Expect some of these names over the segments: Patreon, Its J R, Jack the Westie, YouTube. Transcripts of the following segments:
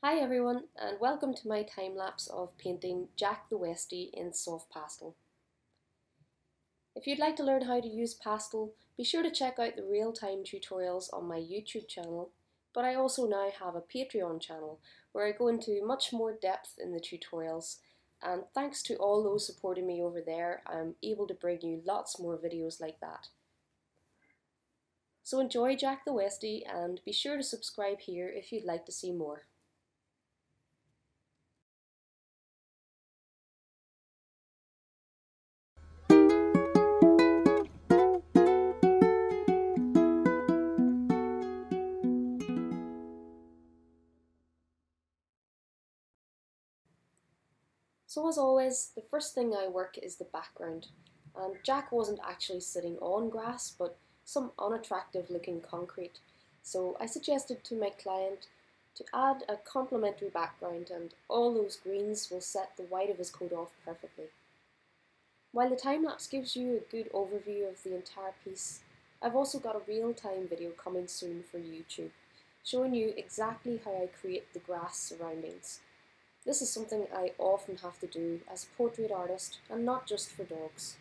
Hi everyone, and welcome to my time lapse of painting Jack the Westie in soft pastel. If you'd like to learn how to use pastel, be sure to check out the real-time tutorials on my YouTube channel, but I also now have a Patreon channel where I go into much more depth in the tutorials, and thanks to all those supporting me over there, I'm able to bring you lots more videos like that. So enjoy Jack the Westie, and be sure to subscribe here if you'd like to see more. So as always, the first thing I work is the background, and Jack wasn't actually sitting on grass but some unattractive looking concrete, so I suggested to my client to add a complementary background, and all those greens will set the white of his coat off perfectly. While the time-lapse gives you a good overview of the entire piece, I've also got a real-time video coming soon for YouTube, showing you exactly how I create the grass surroundings. This is something I often have to do as a portrait artist, and not just for dogs.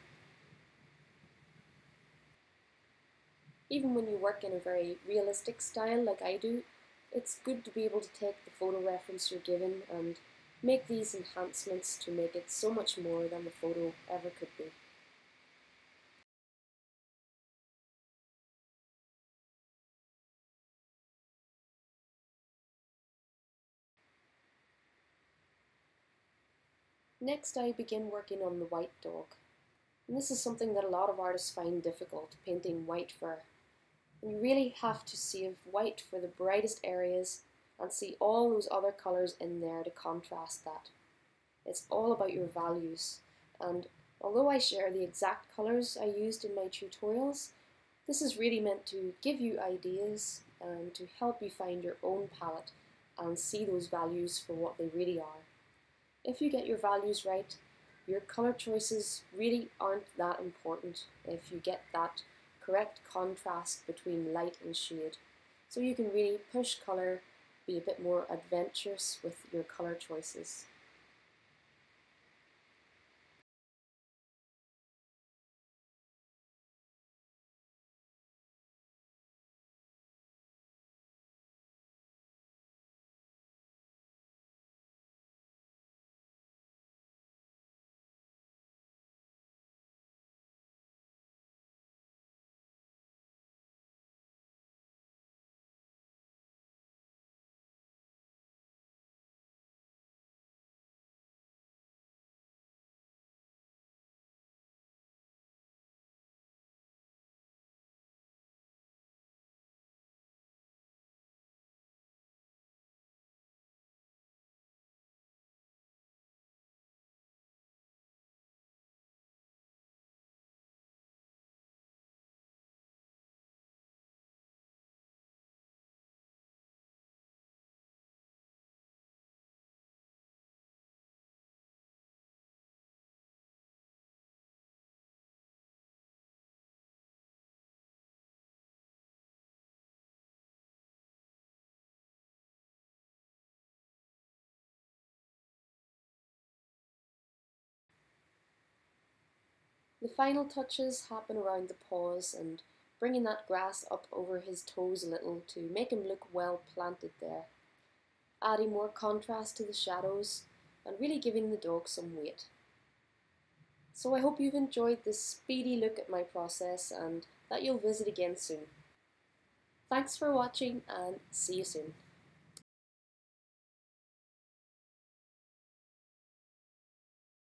Even when you work in a very realistic style like I do, it's good to be able to take the photo reference you're given and make these enhancements to make it so much more than the photo ever could be. Next, I begin working on the white dog, and this is something that a lot of artists find difficult, painting white fur. And you really have to save white for the brightest areas and see all those other colours in there to contrast that. It's all about your values, and although I share the exact colours I used in my tutorials, this is really meant to give you ideas and to help you find your own palette and see those values for what they really are. If you get your values right, your colour choices really aren't that important if you get that correct contrast between light and shade. So you can really push colour, be a bit more adventurous with your colour choices. The final touches happen around the paws, and bringing that grass up over his toes a little to make him look well planted there. Adding more contrast to the shadows and really giving the dog some weight. So I hope you've enjoyed this speedy look at my process, and that you'll visit again soon. Thanks for watching, and see you soon.